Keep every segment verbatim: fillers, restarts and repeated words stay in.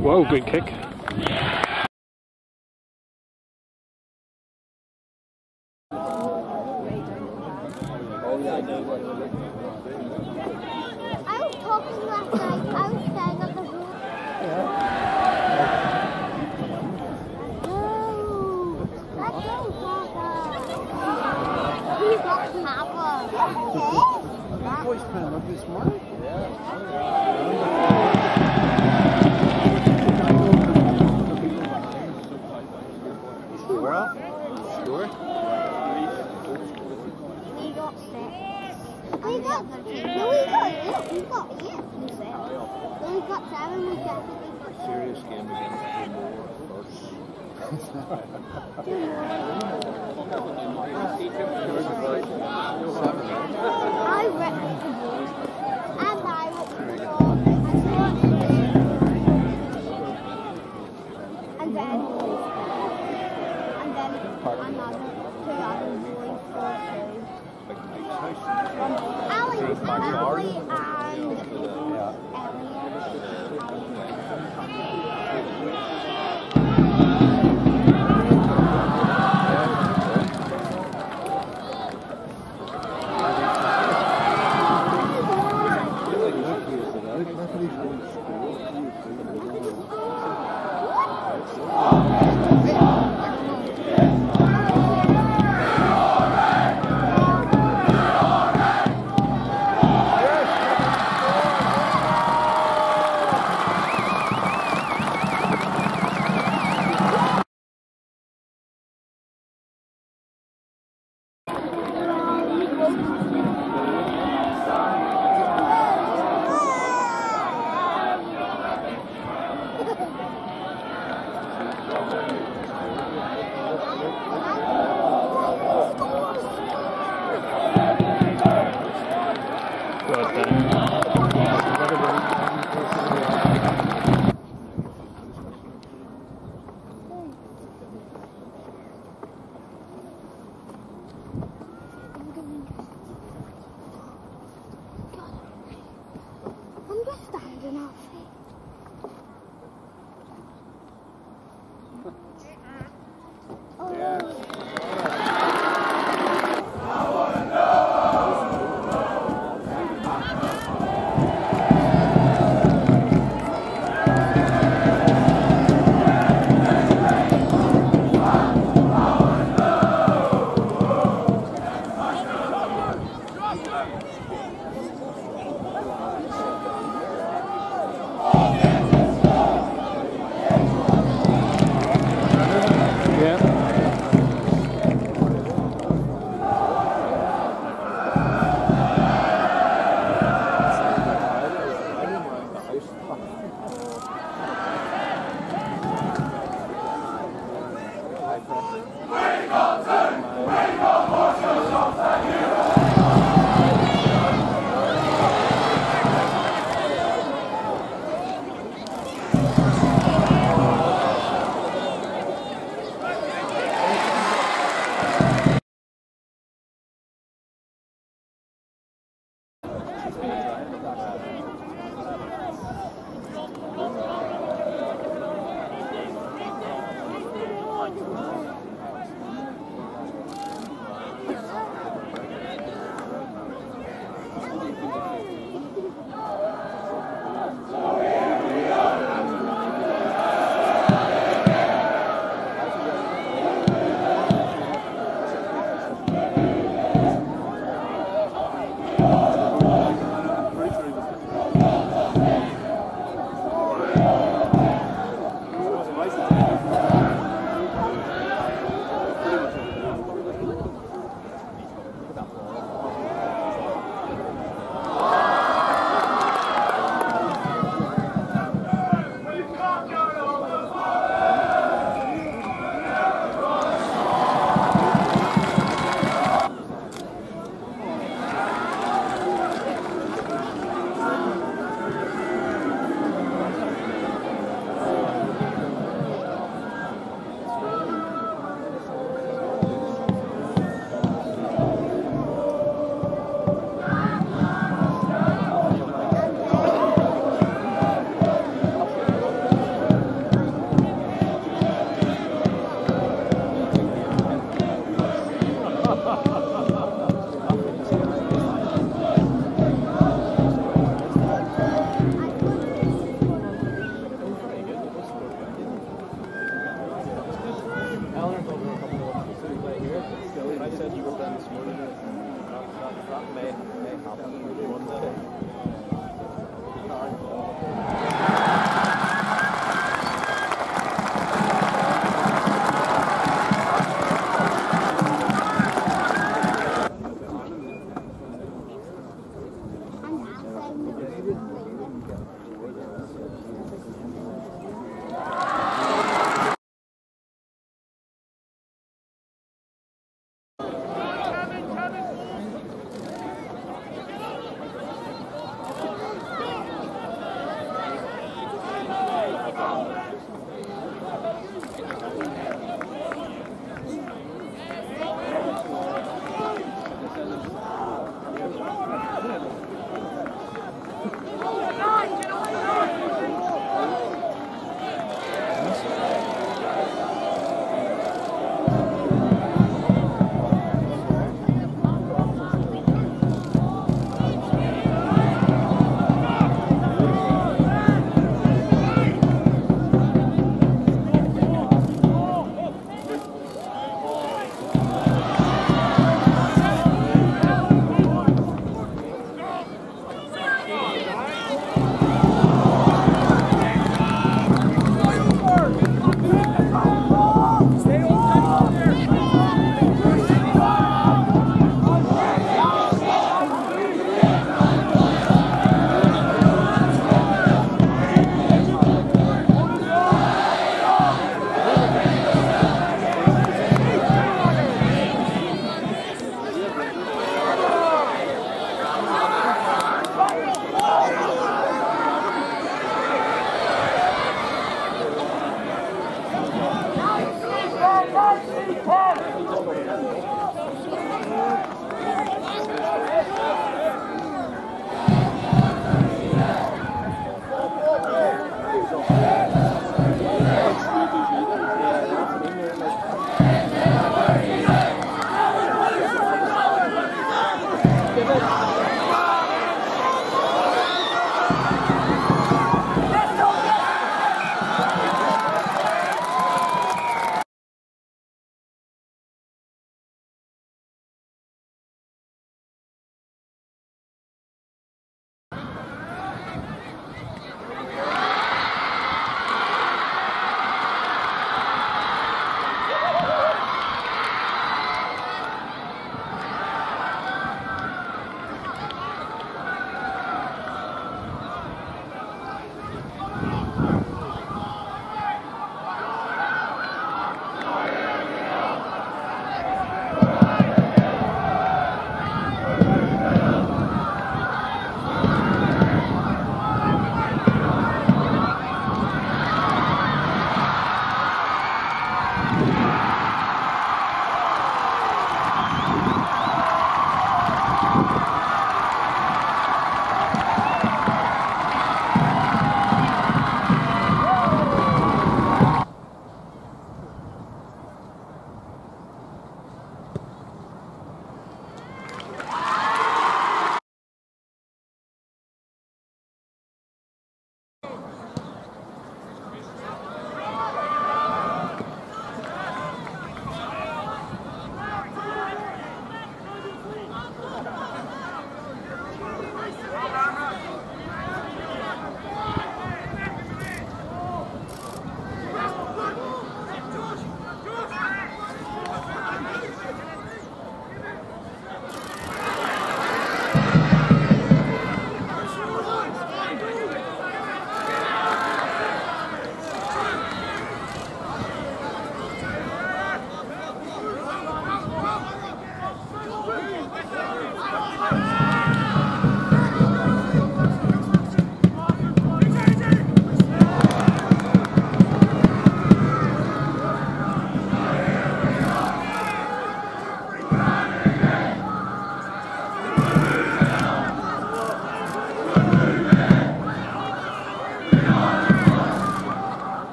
Whoa, good kick. Oh, yeah, I know what you're looking for. I was talking last night. I was staying at the room. Yeah. Oh, that girl's awesome. He's got an apple. That boy's been up this morning. Yeah. Serious game against the Lord first. I reckon the boys and I will score. And then and then another two other boys scored. Allie, Allie, Allie.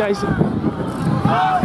guys.